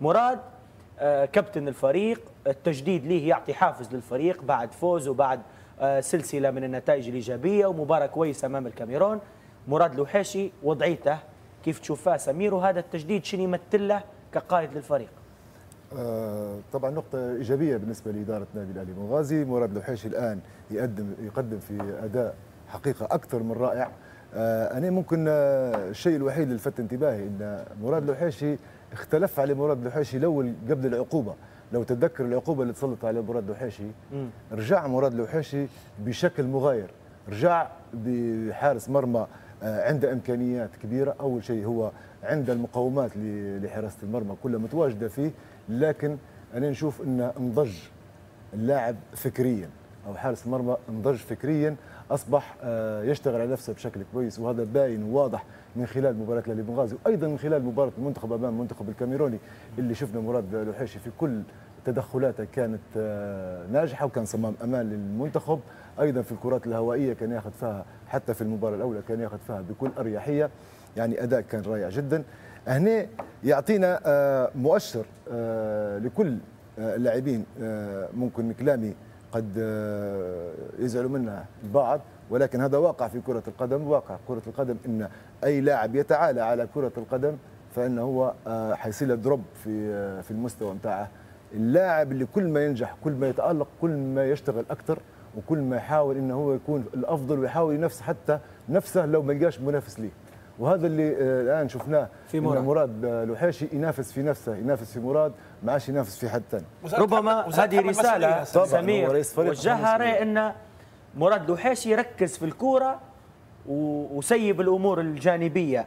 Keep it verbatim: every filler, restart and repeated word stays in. مراد كابتن الفريق، التجديد ليه يعطي حافز للفريق بعد فوز وبعد سلسله من النتائج الايجابيه ومباراه كويسه امام الكاميرون. مراد الوحيشي وضعيته كيف تشوفها سمير، وهذا التجديد شنو يمثل له كقائد للفريق؟ آه طبعا نقطه ايجابيه بالنسبه لاداره نادي الاهلي بن غازي. مراد الوحيشي الان يقدم يقدم في اداء حقيقه اكثر من رائع. آه انا ممكن آه الشيء الوحيد اللي لفت انتباهي ان مراد الوحيشي اختلف على مراد الوحيشي الاول قبل العقوبه. لو تتذكر العقوبه اللي تسلط على مراد الوحيشي، رجع مراد الوحيشي بشكل مغاير، رجع بحارس مرمى عنده امكانيات كبيره. اول شيء هو عنده المقومات لحراسه المرمى كلها متواجده فيه، لكن انا نشوف انه انضج اللاعب فكريا، او حارس المرمى انضج فكريا، اصبح يشتغل على نفسه بشكل كويس، وهذا باين وواضح من خلال مباراه الاهلي بن غازي، وايضا من خلال مباراه المنتخب امام منتخب الكاميروني اللي شفنا مراد الوحيشي في كل تدخلاته كانت ناجحه وكان صمام امان للمنتخب. ايضا في الكرات الهوائيه كان ياخذ فيها، حتى في المباراه الاولى كان ياخذ فيها بكل اريحيه، يعني اداء كان رائع جدا. هنا يعطينا مؤشر لكل اللاعبين، ممكن كلامي قد يزعلوا منها البعض، ولكن هذا واقع في كرة القدم، واقع كرة القدم إن أي لاعب يتعالى على كرة القدم فإنه هو حيصير له دروب في في المستوى متاعه. اللاعب اللي كل ما ينجح، كل ما يتألق، كل ما يشتغل أكثر، وكل ما يحاول إنه هو يكون الأفضل ويحاول ينافس حتى نفسه لو ما لقاش منافس ليه. وهذا اللي الآن شفناه في مراد. مراد الوحيشي ينافس في نفسه، ينافس في مراد، ما عادش ينافس في حد ثاني. ربما هذه رسالة سمير وجهها، رأي أن مراد الوحيشي يركز في الكورة وسيب الأمور الجانبية.